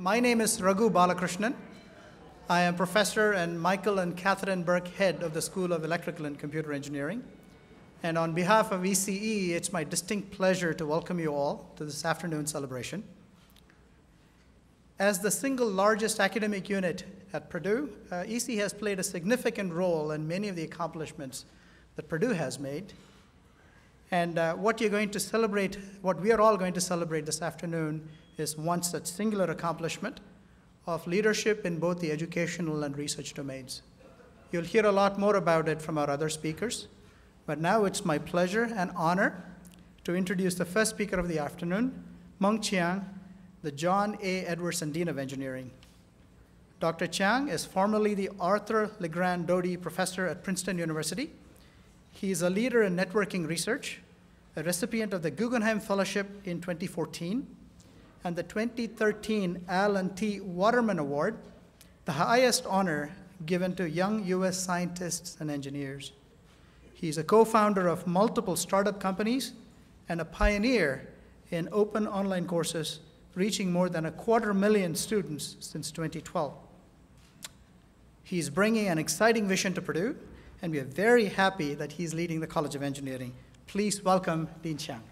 My name is Raghu Balakrishnan. I am Professor and Michael and Catherine Burke Head of the School of Electrical and Computer Engineering. And on behalf of ECE, it's my distinct pleasure to welcome you all to this afternoon's celebration. As the single largest academic unit at Purdue, ECE has played a significant role in many of the accomplishments that Purdue has made. And what we are all going to celebrate this afternoon is one such singular accomplishment of leadership in both the educational and research domains. You'll hear a lot more about it from our other speakers, but now it's my pleasure and honor to introduce the first speaker of the afternoon, Mung Chiang, the John A. Edwardson Dean of Engineering. Dr. Chiang is formerly the Arthur Legrand Dodi Professor at Princeton University. He is a leader in networking research, a recipient of the Guggenheim Fellowship in 2014, and the 2013 Alan T. Waterman Award, the highest honor given to young US scientists and engineers. He's a co-founder of multiple startup companies and a pioneer in open online courses, reaching more than 250,000 students since 2012. He's bringing an exciting vision to Purdue, and we are very happy that he's leading the College of Engineering. Please welcome Dean Chiang.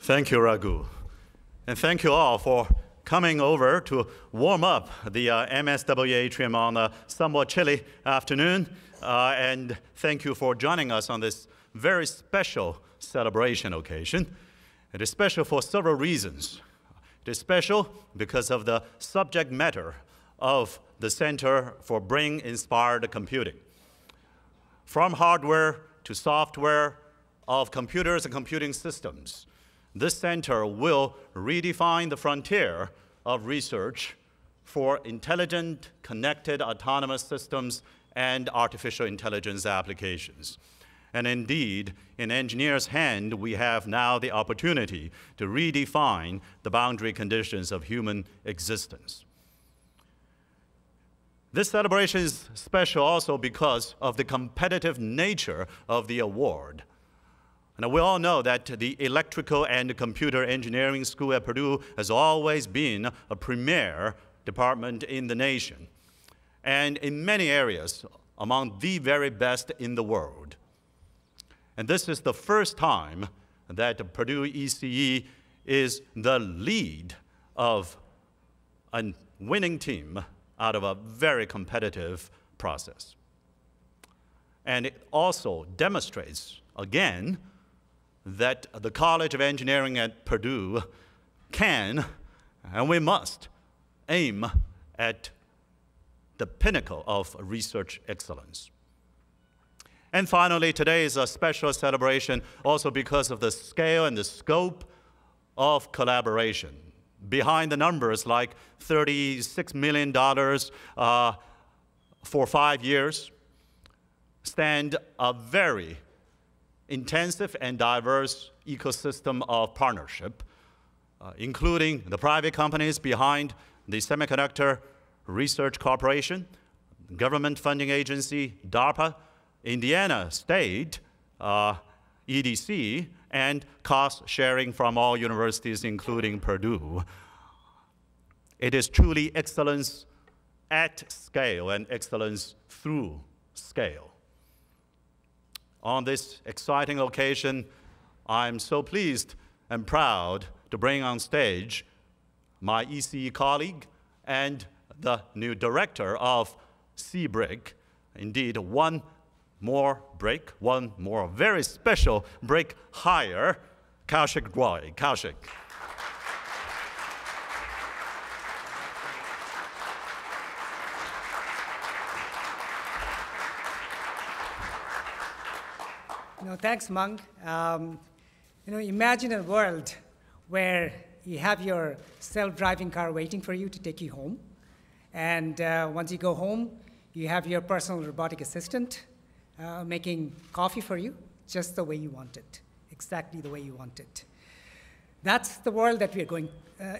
Thank you, Raghu. And thank you all for coming over to warm up the MSW Atrium on a somewhat chilly afternoon. And thank you for joining us on this very special celebration occasion. It is special for several reasons. It is special because of the subject matter of the Center for Brain-Inspired Computing. From hardware to software of computers and computing systems, this center will redefine the frontier of research for intelligent, connected, autonomous systems and artificial intelligence applications. And indeed, in engineers' hand, we have now the opportunity to redefine the boundary conditions of human existence. This celebration is special also because of the competitive nature of the award. And we all know that the Electrical and Computer Engineering School at Purdue has always been a premier department in the nation, and in many areas, among the very best in the world. And this is the first time that Purdue ECE is the lead of a winning team out of a very competitive process. And it also demonstrates, again, that the College of Engineering at Purdue can, and we must, aim at the pinnacle of research excellence. And finally, today is a special celebration also because of the scale and the scope of collaboration. Behind the numbers like $36 million for 5 years stand a very intensive and diverse ecosystem of partnership, including the private companies behind the Semiconductor Research Corporation, government funding agency, DARPA, Indiana State, EDC, and cost sharing from all universities, including Purdue. It is truly excellence at scale and excellence through scale. On this exciting occasion, I'm so pleased and proud to bring on stage my ECE colleague and the new director of CBRIC, indeed one more very special break higher, Kaushik Roy. Kaushik. Thanks, Mung. Imagine a world where you have your self-driving car waiting for you to take you home. And once you go home, you have your personal robotic assistant making coffee for you, just the way you want it, exactly the way you want it. That's the world that we're going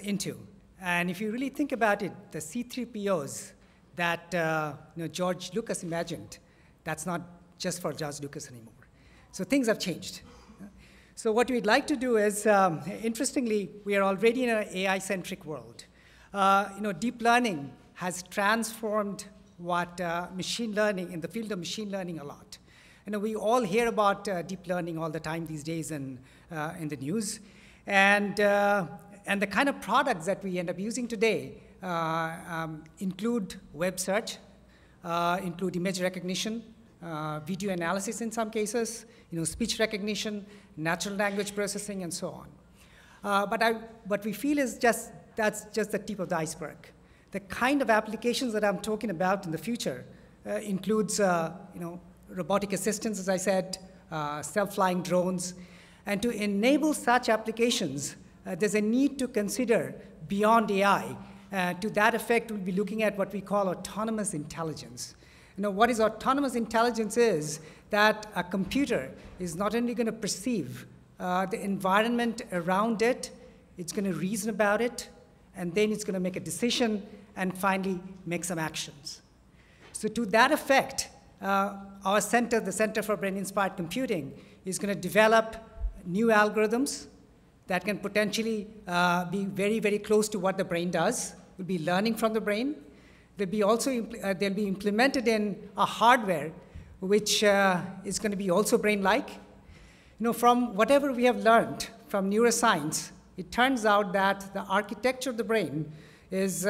into. And if you really think about it, the C-3POs that George Lucas imagined, that's not just for George Lucas anymore. So things have changed. So what we'd like to do is, interestingly, we are already in an AI-centric world. Deep learning has transformed what machine learning, in the field of machine learning, a lot. We all hear about deep learning all the time these days in the news. And the kind of products that we end up using today include web search, include image recognition, video analysis in some cases, speech recognition, natural language processing, and so on. But what we feel is that's just the tip of the iceberg. The kind of applications that I'm talking about in the future includes robotic assistance, as I said, self-flying drones. And to enable such applications, there's a need to consider beyond AI. To that effect, we'll be looking at what we call autonomous intelligence. What is autonomous intelligence is that a computer is not only going to perceive the environment around it, it's going to reason about it, and then it's going to make a decision and finally make some actions. So to that effect, our center, the Center for Brain-Inspired Computing, is going to develop new algorithms that can potentially be very, very close to what the brain does. We'll be learning from the brain. They'll be implemented in a hardware which is going to be also brain-like. From whatever we have learned from neuroscience, it turns out that the architecture of the brain is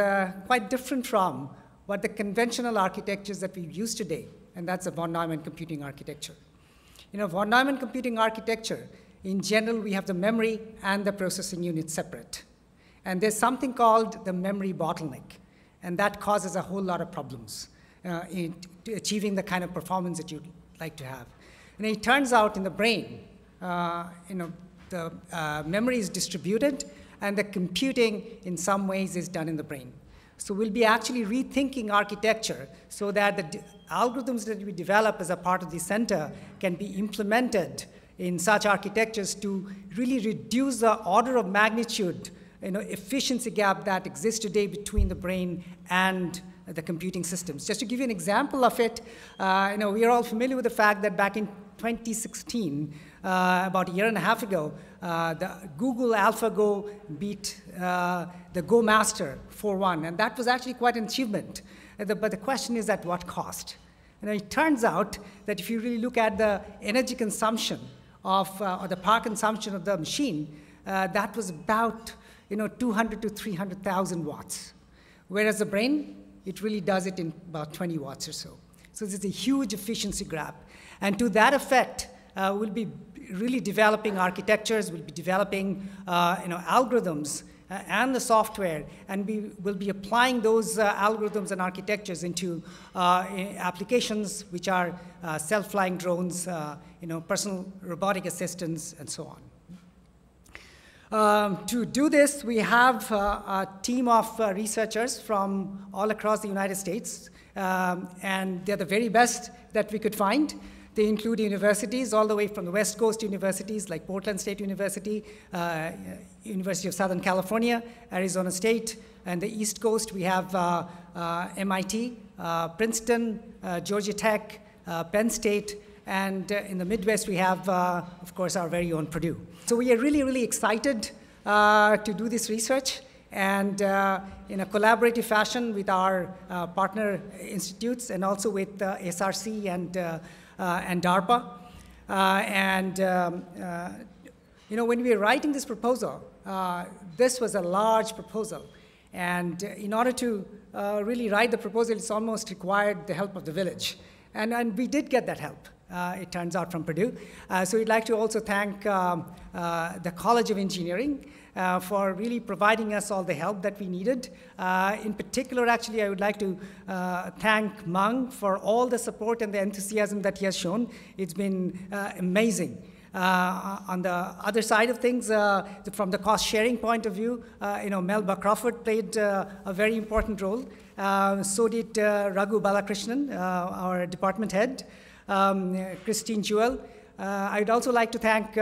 quite different from what the conventional architectures that we use today. And that's a von Neumann computing architecture. Von Neumann computing architecture, in general, we have the memory and the processing unit separate. And there's something called the memory bottleneck. And that causes a whole lot of problems in achieving the kind of performance that you'd like to have. And it turns out in the brain, the memory is distributed, and the computing, in some ways, is done in the brain. So we'll be actually rethinking architecture so that the algorithms that we develop as a part of the center can be implemented in such architectures to really reduce the order of magnitude, efficiency gap that exists today between the brain and the computing systems. Just to give you an example of it, we are all familiar with the fact that back in 2016, about a year and a half ago, the Google AlphaGo beat the Go master 4-1, and that was actually quite an achievement. But the question is at what cost? It turns out that if you really look at the energy consumption of, or the power consumption of the machine, that was about 200 to 300,000 watts. Whereas the brain, it really does it in about 20 watts or so. So this is a huge efficiency grab. And to that effect, we'll be really developing architectures, we'll be developing algorithms and the software, and we will be applying those algorithms and architectures into applications which are self-flying drones, personal robotic assistants, and so on. To do this, we have a team of researchers from all across the United States, and they're the very best that we could find. They include universities all the way from the West Coast universities like Portland State University, University of Southern California, Arizona State, and the East Coast we have MIT, Princeton, Georgia Tech, Penn State, and in the Midwest we have, of course, our very own Purdue. So we are really, really excited to do this research. And in a collaborative fashion with our partner institutes and also with SRC and DARPA. When we were writing this proposal, this was a large proposal. And in order to really write the proposal, it's almost required the help of the village. And we did get that help, it turns out, from Purdue. So we'd like to also thank the College of Engineering for really providing us all the help that we needed. In particular, actually, I would like to thank Mung for all the support and the enthusiasm that he has shown. It's been amazing. On the other side of things, from the cost-sharing point of view, Melba Crawford played a very important role. So did Raghu Balakrishnan, our department head, Christine Jewell. I'd also like to thank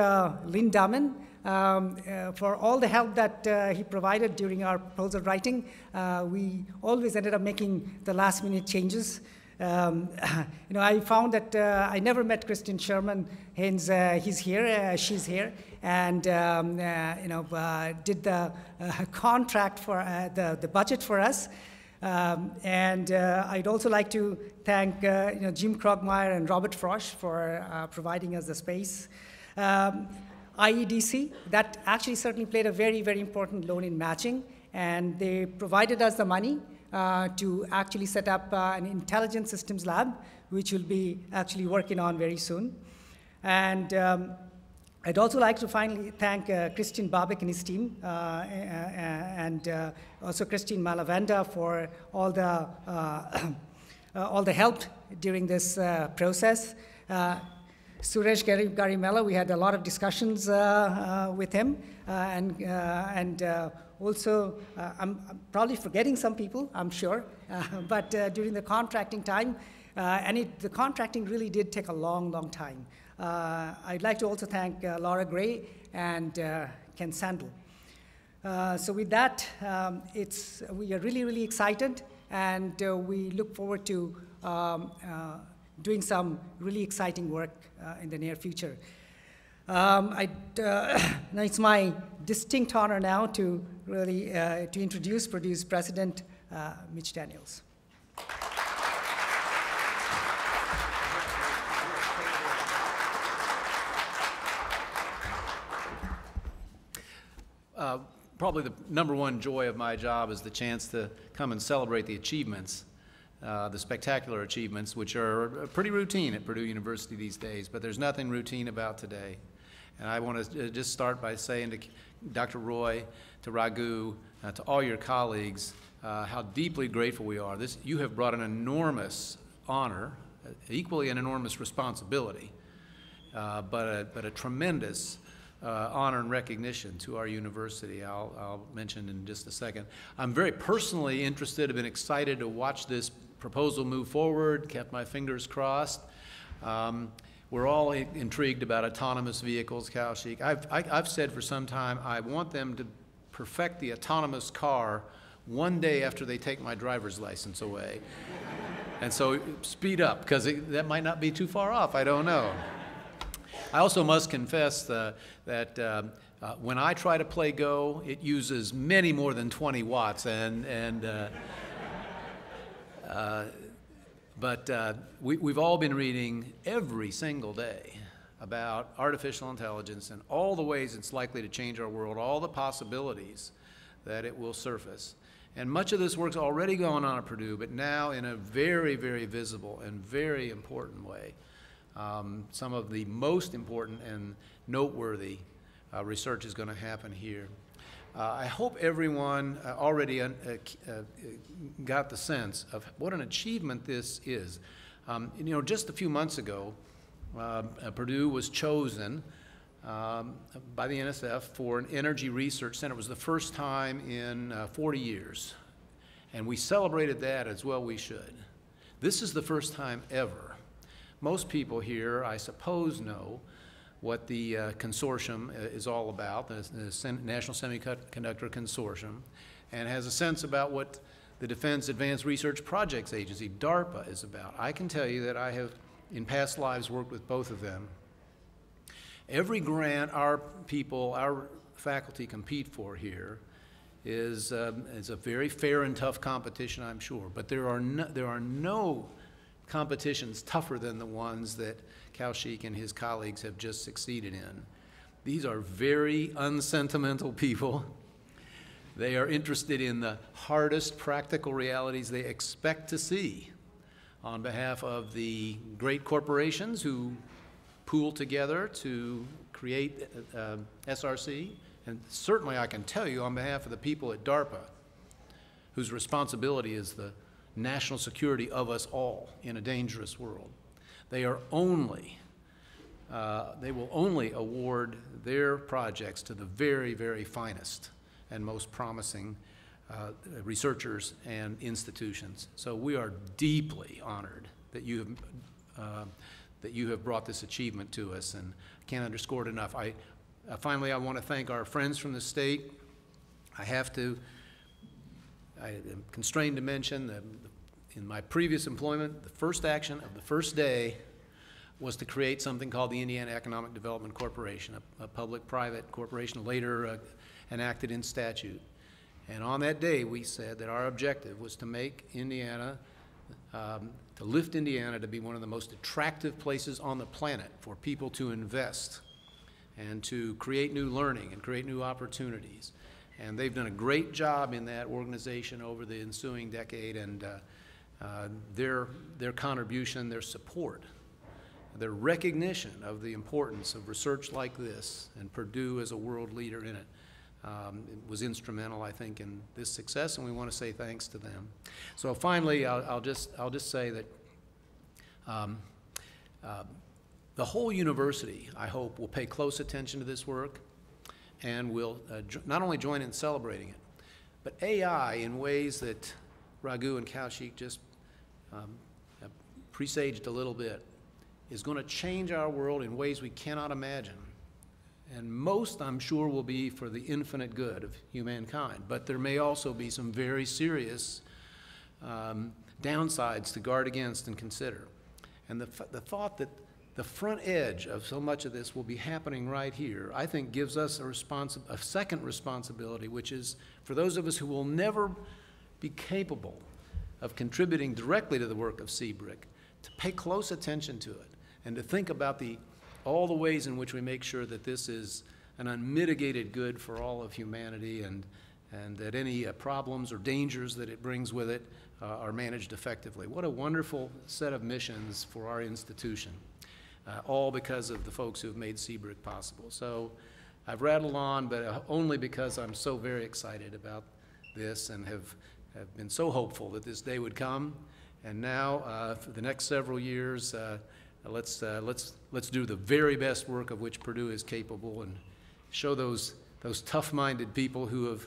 Lynn Damman for all the help that he provided during our proposal writing. We always ended up making the last-minute changes. I found that I never met Christian Sherman, hence he's here, she's here, and did the contract for the budget for us. I'd also like to thank Jim Krogmeier and Robert Frosch for providing us the space. IEDC, that actually certainly played a very, very important role in matching, and they provided us the money to actually set up an intelligence systems lab, which we'll be actually working on very soon. And I'd also like to finally thank Christian Babek and his team, and also Christine Malavanda for all the help during this process. Suresh Garimella, we had a lot of discussions with him, and also I'm probably forgetting some people, I'm sure, but during the contracting time, the contracting really did take a long, long time. I'd like to also thank Laura Gray and Ken Sandel. So with that, we are really, really excited, and we look forward to doing some really exciting work in the near future. It's my distinct honor now to really to introduce Purdue's president, Mitch Daniels. Probably the number one joy of my job is the chance to come and celebrate the achievements, the spectacular achievements, which are pretty routine at Purdue University these days, but there's nothing routine about today. And I want to just start by saying to Dr. Roy, to Raghu, to all your colleagues, how deeply grateful we are. You have brought an enormous honor, equally an enormous responsibility, but a tremendous honor and recognition to our university. I'll mention in just a second. I'm very personally interested, I've been excited to watch this proposal move forward, kept my fingers crossed. We're all intrigued about autonomous vehicles, Kaushik. I've said for some time, I want them to perfect the autonomous car one day after they take my driver's license away. And so speed up, because that might not be too far off, I don't know. I also must confess that when I try to play Go, it uses many more than 20 watts, but we've all been reading every single day about artificial intelligence and all the ways it's likely to change our world, all the possibilities that it will surface. And much of this work's already going on at Purdue, but now in a very, very visible and very important way. Some of the most important and noteworthy research is going to happen here. I hope everyone already got the sense of what an achievement this is. Just a few months ago, Purdue was chosen by the NSF for an energy research center. It was the first time in 40 years, and we celebrated that as well we should. This is the first time ever. Most people here, I suppose, know what the consortium is all about, the National Semiconductor Consortium, and has a sense about what the Defense Advanced Research Projects Agency, DARPA, is about. I can tell you that I have, in past lives, worked with both of them. Every grant our people, our faculty compete for here is a very fair and tough competition, I'm sure, but there are no competitions tougher than the ones that Kaushik and his colleagues have just succeeded in. These are very unsentimental people. They are interested in the hardest practical realities they expect to see on behalf of the great corporations who pool together to create SRC. And certainly I can tell you on behalf of the people at DARPA, whose responsibility is the national security of us all in a dangerous world. They will only award their projects to the very, very finest and most promising researchers and institutions. So we are deeply honored that you have brought this achievement to us, and I can't underscore it enough. Finally, I want to thank our friends from the state. I am constrained to mention the In my previous employment, the first action of the first day was to create something called the Indiana Economic Development Corporation, a public-private corporation later enacted in statute. And on that day, we said that our objective was to make Indiana, to lift Indiana to be one of the most attractive places on the planet for people to invest and to create new learning and create new opportunities. And they've done a great job in that organization over the ensuing decade, and their contribution, their support, their recognition of the importance of research like this, and Purdue as a world leader in it, it was instrumental, I think, in this success, and we want to say thanks to them. So finally, I'll just say that the whole university, I hope, will pay close attention to this work and will not only join in celebrating it, but AI in ways that Raghu and Kaushik just presaged a little bit is going to change our world in ways we cannot imagine. And most, I'm sure, will be for the infinite good of humankind. But there may also be some very serious downsides to guard against and consider. And the thought that the front edge of so much of this will be happening right here, I think, gives us a second responsibility, which is for those of us who will never be capable of contributing directly to the work of CBRIC, to pay close attention to it and to think about all the ways in which we make sure that this is an unmitigated good for all of humanity, and that any problems or dangers that it brings with it are managed effectively. What a wonderful set of missions for our institution, all because of the folks who have made CBRIC possible. So I've rattled on, but only because I'm so very excited about this and have been so hopeful that this day would come. And now, for the next several years, let's do the very best work of which Purdue is capable, and show those tough-minded people who have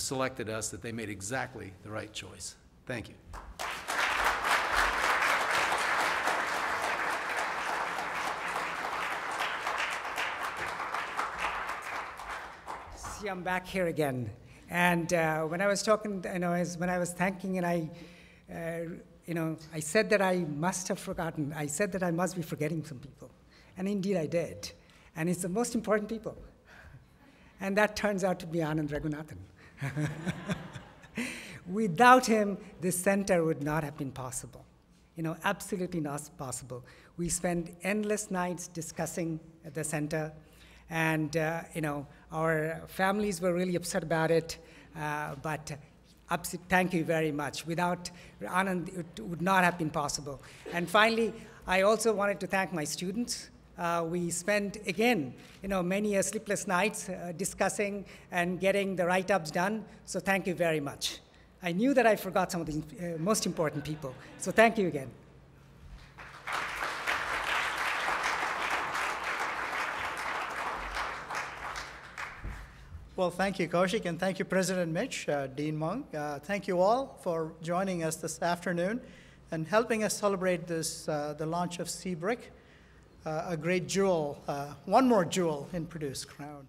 selected us that they made exactly the right choice. Thank you. See, I'm back here again. And when I was talking, you know, when I was thanking, and I said that I must have forgotten. I said that I must be forgetting some people. And indeed, I did. And it's the most important people. And that turns out to be Anand Raghunathan. Without him, this center would not have been possible. You know, absolutely not possible. We spend endless nights discussing at the center. And, you know, our families were really upset about it. But thank you very much. Without Anand, it would not have been possible. And finally, I also wanted to thank my students. We spent, again, you know, many sleepless nights discussing and getting the write-ups done. So thank you very much. I knew that I forgot some of the most important people. So thank you again. Well, thank you, Kaushik, and thank you, President Mitch, Dean Mung. Thank you all for joining us this afternoon and helping us celebrate this, the launch of CBRIC, a great jewel, one more jewel in Purdue's crown.